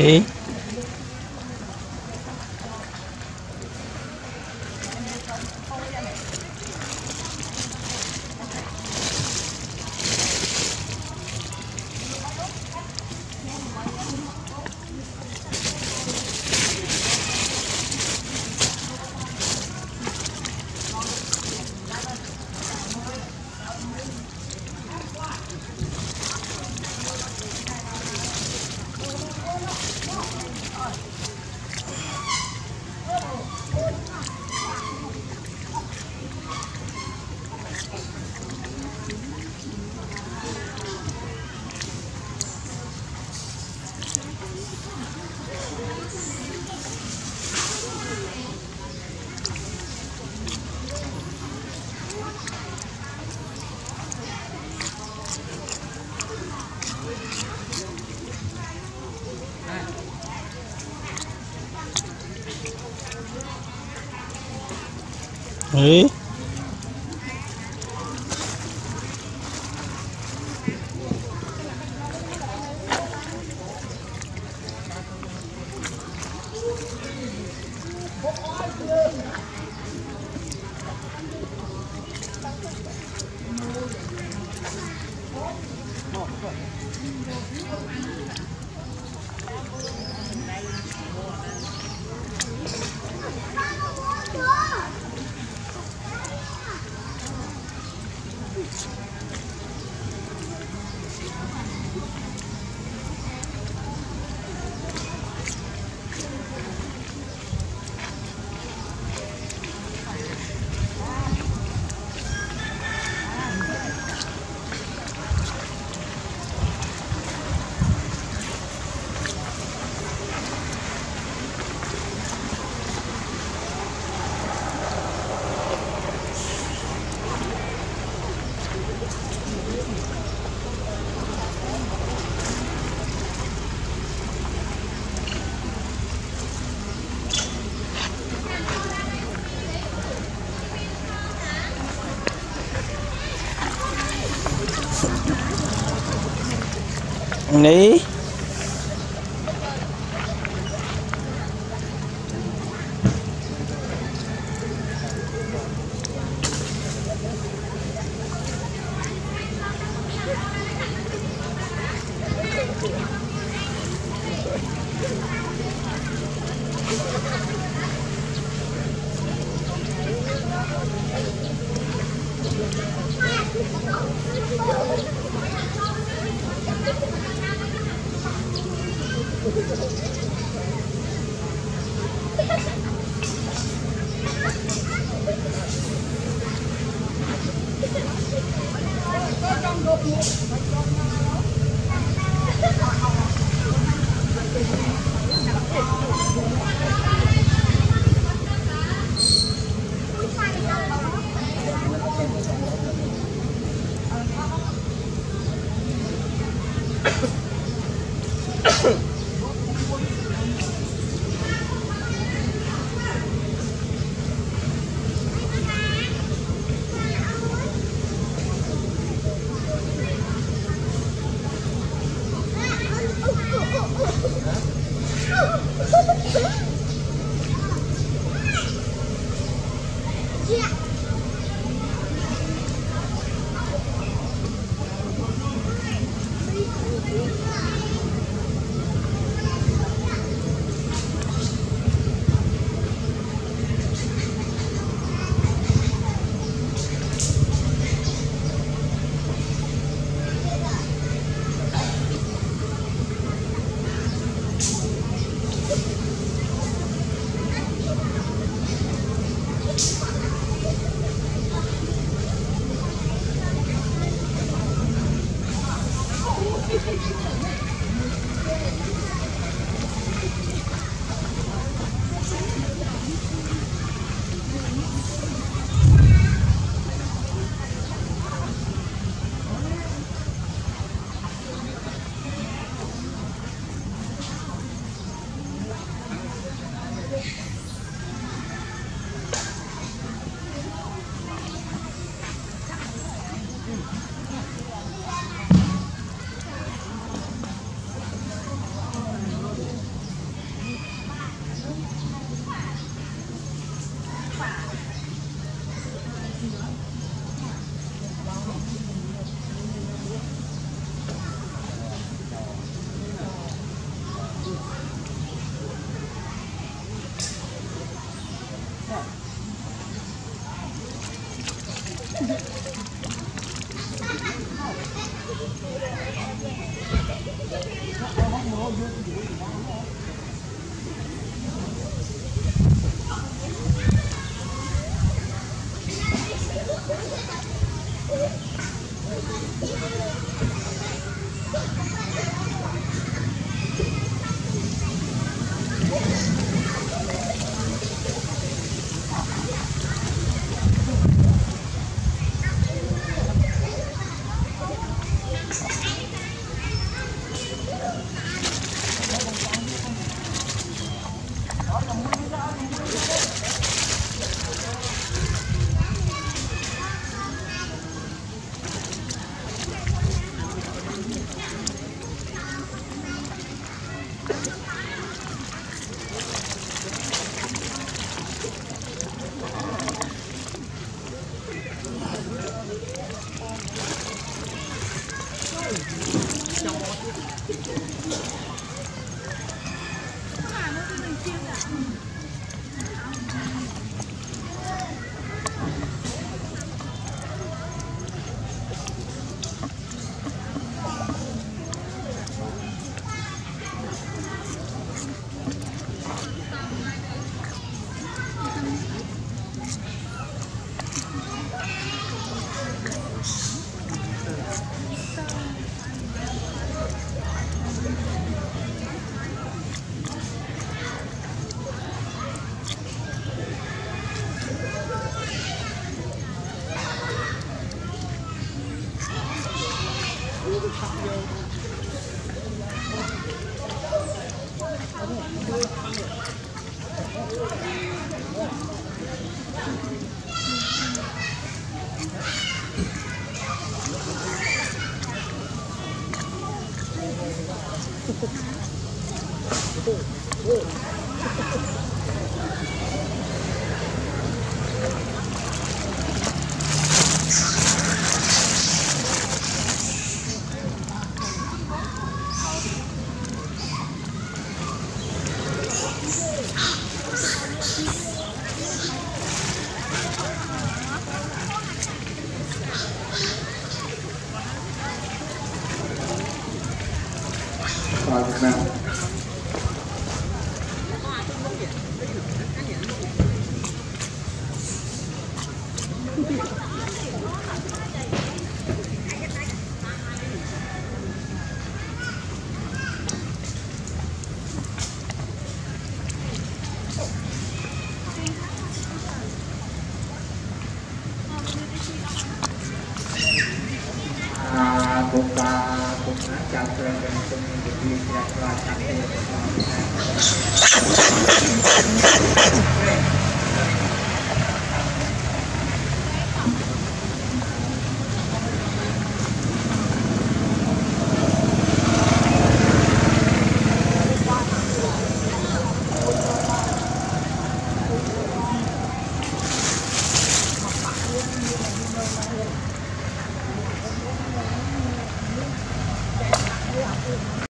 Đấy. Đấy. Đấy.